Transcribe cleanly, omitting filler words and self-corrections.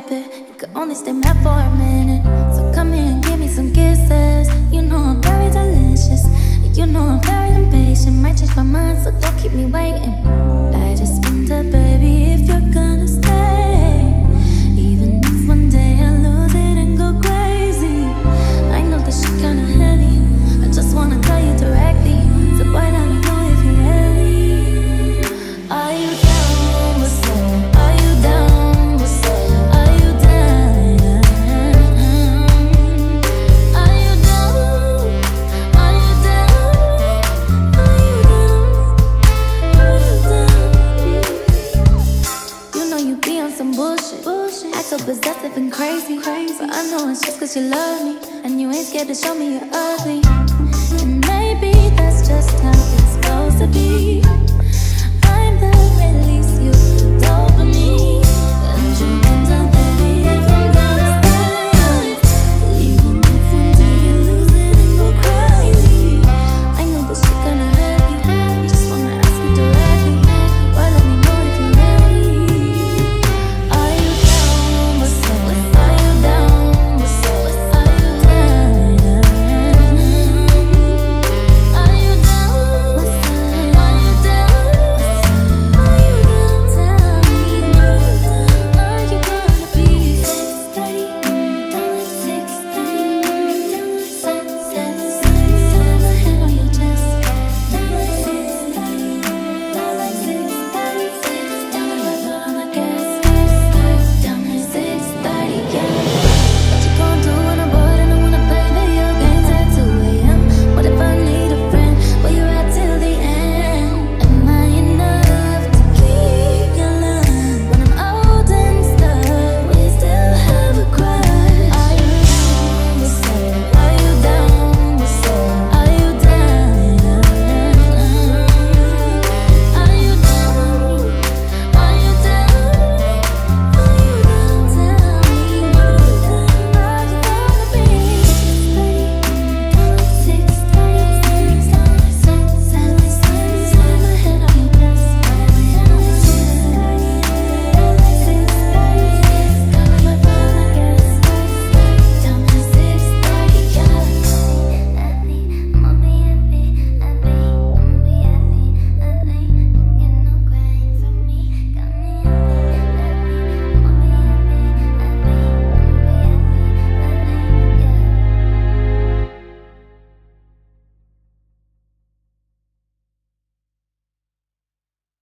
baby. You could only stay mad for a minute, so come here and give me some kisses. You know I'm very delicious, you know I'm very impatient. Might change my mind, so don't keep me waiting. I just wonder, baby, if you're gonna stay, even if one day I lose it and go crazy. I know this shit kinda heavy, I just wanna tell you directly, so why not? Possessive and crazy, but I know it's just cause you love me, and you ain't scared to show me you're ugly.